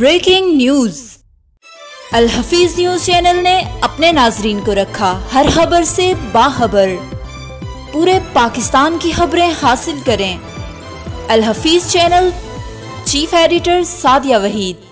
Breaking news. Al Hafeez news channel ने अपने नाजरीन को रखा हर खबर से बाखबर। पूरे पाकिस्तान की खबरें हासिल करें। Al Hafeez channel, chief editor Sadia Waheed.